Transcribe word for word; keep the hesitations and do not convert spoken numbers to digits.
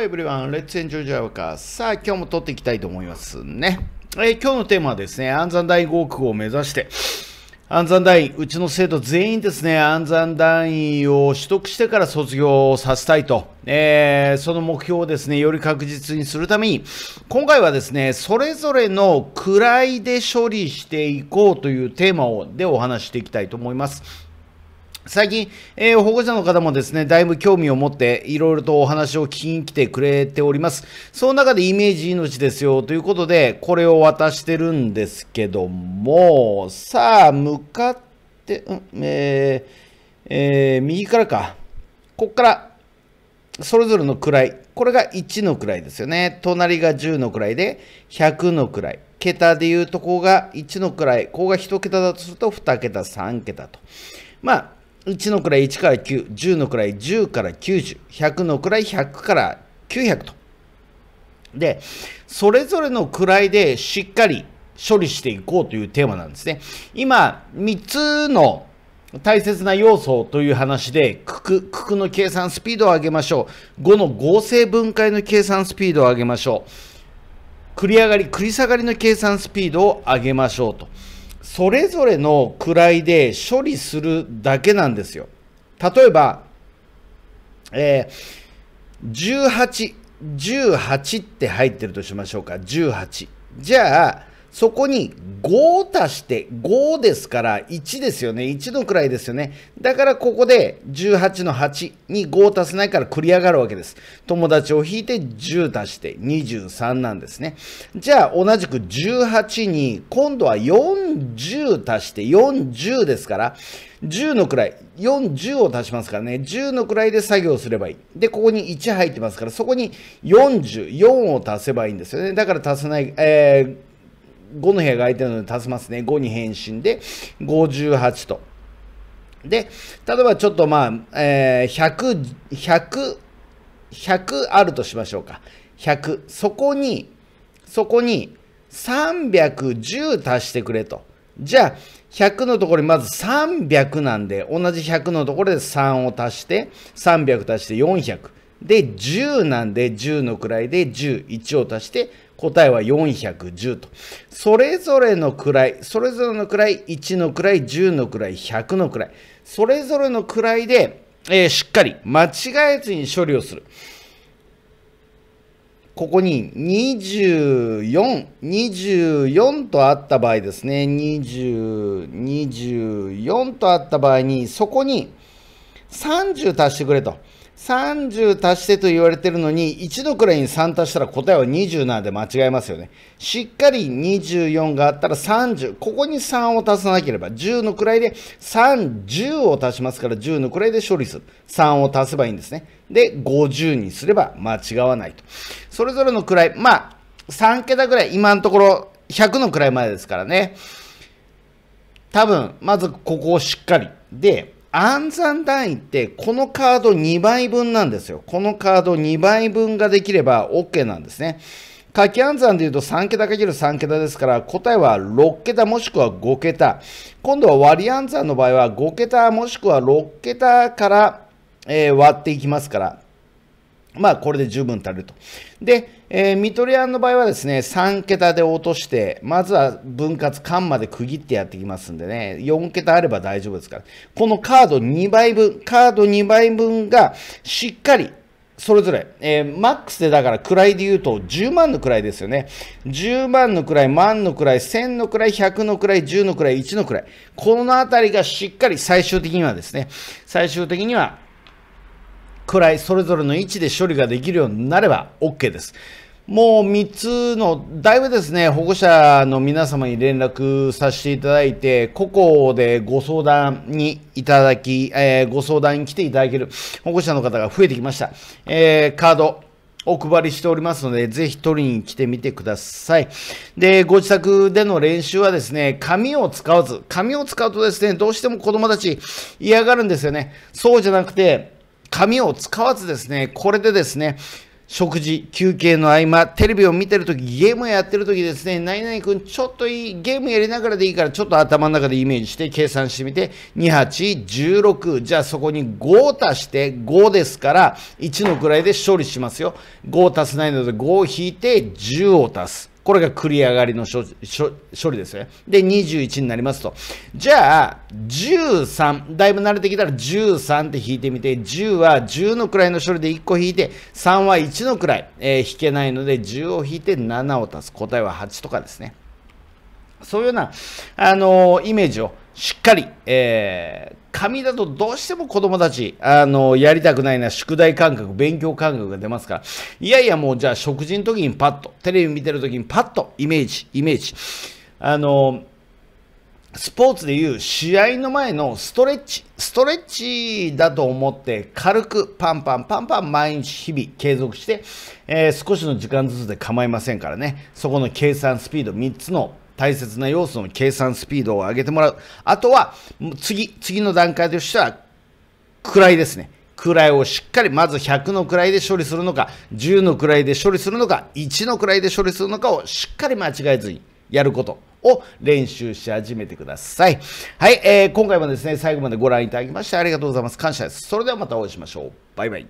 Hello everyone, let's enjoy Javaca. さあ、今日も撮っていきたいと思いますね。えー、今日のテーマはですね、暗算第ご区を目指して、暗算単位、うちの生徒全員ですね、暗算単位を取得してから卒業させたいと、えー、その目標をですね、より確実にするために、今回はですね、それぞれの位で処理していこうというテーマをでお話していきたいと思います。最近、えー、保護者の方もですね、だいぶ興味を持って、いろいろとお話を聞きに来てくれております。その中でイメージ命ですよということで、これを渡してるんですけども、さあ、向かって、うん、えー、えー、右からか。こっから、それぞれの位。これがいちの位ですよね。隣がじゅうの位で、ひゃくの位。桁でいうと、ここがいちの位。ここがいち桁だとすると、に桁、さん桁と。まあ、いちの位いちからきゅう、じゅうの位じゅうからきゅうじゅう、ひゃくの位ひゃくからきゅうひゃくと。で、それぞれの位でしっかり処理していこうというテーマなんですね。今、みっつの大切な要素という話で、九九、九九の計算スピードを上げましょう。ごの合成分解の計算スピードを上げましょう。繰り上がり、繰り下がりの計算スピードを上げましょうと。それぞれの位で処理するだけなんですよ。例えば、えー、じゅうはち、じゅうはちって入ってるとしましょうか。じゅうはち。じゃあ、そこにごを足して、ごですからいちですよね。いちの位ですよね。だからここでじゅうはちのはちにごを足せないから繰り上がるわけです。友達を引いてじゅう足してにじゅうさんなんですね。じゃあ同じくじゅうはちに今度はよんじゅう足してよんじゅうですから、じゅうの位、よんじゅうを足しますからね。じゅうの位で作業すればいい。で、ここにいち入ってますから、そこによんじゅう、よんを足せばいいんですよね。だから足せない、えーごの部屋が空いてるので足せますね。ごに変身で、ごじゅうはちと。で、例えばちょっとまあ、えー、ひゃく、ひゃく、ひゃくあるとしましょうか。ひゃく。そこに、そこにさんびゃくじゅう足してくれと。じゃあ、ひゃくのところにまずさんびゃくなんで、同じひゃくのところでさんを足して、さんびゃく足してよんひゃく。で、じゅうなんで、じゅうの位でじゅう、いちを足して、答えはよんひゃくじゅうと。それぞれの位、それぞれの位、いちの位、じゅうの位、ひゃくの位。それぞれの位で、えー、しっかり間違えずに処理をする。ここににじゅうよん、にじゅうよんとあった場合ですね。にじゅう、にじゅうよんとあった場合に、そこにさんじゅう足してくれと。さんじゅう足してと言われてるのに、いちの位にさん足したら答えはにじゅうなんで間違えますよね。しっかりにじゅうよんがあったらさんじゅう。ここにさんを足さなければ、じゅうの位でさんじゅうを足しますから、じゅうの位で処理する。さんを足せばいいんですね。で、ごじゅうにすれば間違わないと。それぞれの位、まあ、さん桁ぐらい、今のところひゃくの位までですからね。多分、まずここをしっかり。で、暗算単位って、このカードにばいぶんなんですよ。このカードにばいぶんができれば OK なんですね。書き暗算で言うとさん桁 ×さん 桁ですから、答えはろく桁もしくはご桁。今度は割り暗算の場合はご桁もしくはろく桁から、えー、割っていきますから、まあこれで十分足りると。で、えー、見取り案の場合はですね、さん桁で落として、まずは分割、間まで区切ってやっていきますんでね、よん桁あれば大丈夫ですから。このカードにばいぶん、カードにばいぶんがしっかり、それぞれ、えー、マックスでだから位で言うとじゅうまんの位ですよね。じゅうまんの位、万の位、千の位、ひゃくの位、じゅうの位、いちの位。このあたりがしっかり最終的にはですね、最終的には、位、それぞれの位置で処理ができるようになれば OK です。もうみっつの、だいぶですね、保護者の皆様に連絡させていただいて、個々でご相談にいただき、えー、ご相談に来ていただける保護者の方が増えてきました。えー、カードお配りしておりますので、ぜひ取りに来てみてください。で、ご自宅での練習はですね、紙を使わず、紙を使うとですね、どうしても子供たち嫌がるんですよね。そうじゃなくて、紙を使わずですね、これでですね、食事、休憩の合間、テレビを見てるとき、ゲームやってるときですね、何々君、ちょっといい、ゲームやりながらでいいから、ちょっと頭の中でイメージして、計算してみて、に、はち、じゅうろく、じゃあそこにご足して、ごですから、いちの位で勝利しますよ。ご足せないので、ごを引いて、じゅうを足す。これが繰り上がりの処理ですね。で、にじゅういちになりますと。じゃあ、じゅうさん。だいぶ慣れてきたらじゅうさんって引いてみて、じゅうはじゅうの位の処理でいっこ引いて、さんはいちの位、えー、引けないので、じゅうを引いてななを足す。答えははちとかですね。そういうような、あのー、イメージをしっかり、えー、紙だとどうしても子供たち、あのー、やりたくないな、宿題感覚、勉強感覚が出ますから、いやいやもうじゃあ食事の時にパッと、テレビ見てる時にパッと、イメージ、イメージ。あのー、スポーツでいう試合の前のストレッチ、ストレッチだと思って軽くパンパンパンパン毎日日々継続して、えー、少しの時間ずつで構いませんからね、そこの計算スピードみっつの大切な要素の計算スピードを上げてもらう。あとは、次、次の段階としては、位ですね。位をしっかり、まずひゃくの位で処理するのか、じゅうの位で処理するのか、いちの位で処理するのかをしっかり間違えずにやることを練習し始めてください。はい、えー、今回もですね、最後までご覧いただきましてありがとうございます。感謝です。それではまたお会いしましょう。バイバイ。